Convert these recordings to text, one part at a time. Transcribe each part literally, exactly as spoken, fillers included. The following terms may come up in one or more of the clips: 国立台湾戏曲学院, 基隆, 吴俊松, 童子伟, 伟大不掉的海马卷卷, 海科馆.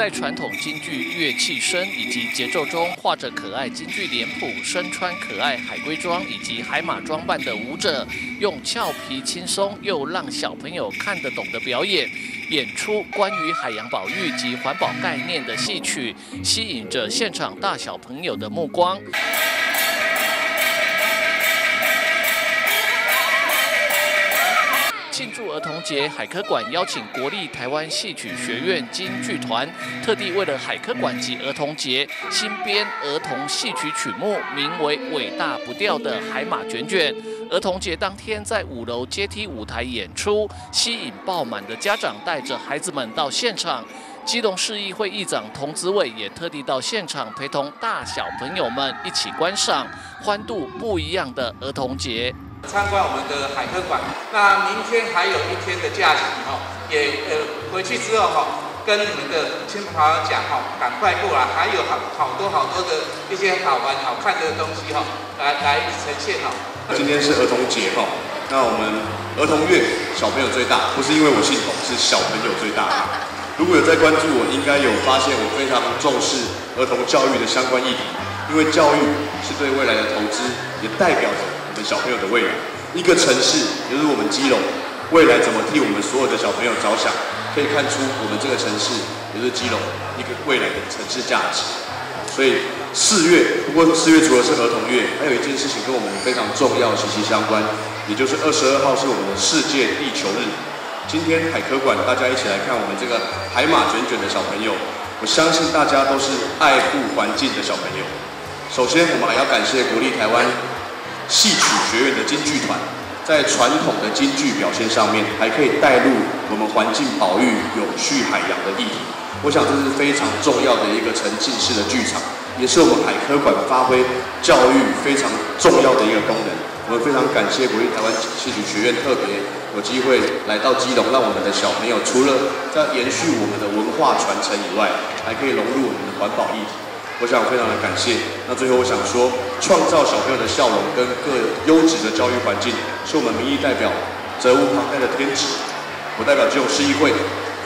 在传统京剧乐器声以及节奏中，画着可爱京剧脸谱、身穿可爱海龟装以及海马装扮的舞者，用俏皮轻松又让小朋友看得懂的表演，演出关于海洋保育及环保概念的戏曲，吸引着现场大小朋友的目光。 庆祝儿童节，海科馆邀请国立台湾戏曲学院京剧团，特地为了海科馆及儿童节，新编儿童戏曲曲目，名为《伟大不掉的海马卷卷》。儿童节当天，在五楼阶梯舞台演出，吸引爆满的家长带着孩子们到现场。基隆市议会议长童子伟也特地到现场，陪同大小朋友们一起观赏，欢度不一样的儿童节。 参观我们的海科馆，那明天还有一天的假期哈，也呃回去之后哈，跟你们的亲朋好友讲哈，赶快过来，还有好多好多的一些好玩好看的东西哈，来来呈现哈。今天是儿童节哈，那我们儿童月小朋友最大，不是因为我姓童，是小朋友最大。如果有在关注我，应该有发现我非常重视儿童教育的相关议题，因为教育是对未来的投资，也代表着 小朋友的未来，一个城市就是我们基隆未来怎么替我们所有的小朋友着想，可以看出我们这个城市就是基隆一个未来的城市价值。所以四月，不过四月除了是儿童月，还有一件事情跟我们非常重要息息相关，也就是二十二号是我们的世界地球日。今天海科馆大家一起来看我们这个海马卷卷的小朋友，我相信大家都是爱护环境的小朋友。首先，我们还要感谢国立台湾 戏曲学院的京剧团，在传统的京剧表现上面，还可以带入我们环境保育、永续海洋的议题。我想这是非常重要的一个沉浸式的剧场，也是我们海科馆发挥教育非常重要的一个功能。我们非常感谢国立台湾戏曲学院特别有机会来到基隆，让我们的小朋友除了在延续我们的文化传承以外，还可以融入我们的环保议题。 我想非常的感谢。那最后我想说，创造小朋友的笑容跟各优质的教育环境，是我们民意代表责无旁贷的天职。我代表基隆市议会，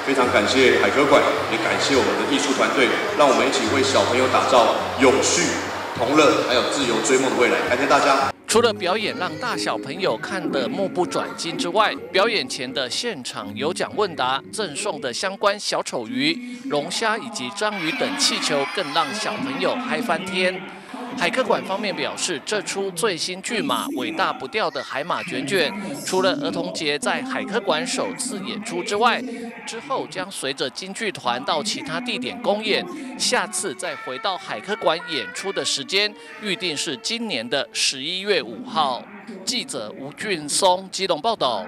非常感谢海科馆，也感谢我们的艺术团队，让我们一起为小朋友打造永续、同乐还有自由追梦的未来。感谢大家。 除了表演让大小朋友看得目不转睛之外，表演前的现场有奖问答、赠送的相关小丑鱼、龙虾以及章鱼等气球，更让小朋友嗨翻天。海科馆方面表示，这出最新剧码《伟大不掉的海马卷卷》，除了儿童节在海科馆首次演出之外，之后将随着京剧团到其他地点公演。下次再回到海科馆演出的时间，预定是今年的十一月 五号，记者吴俊松基隆报道。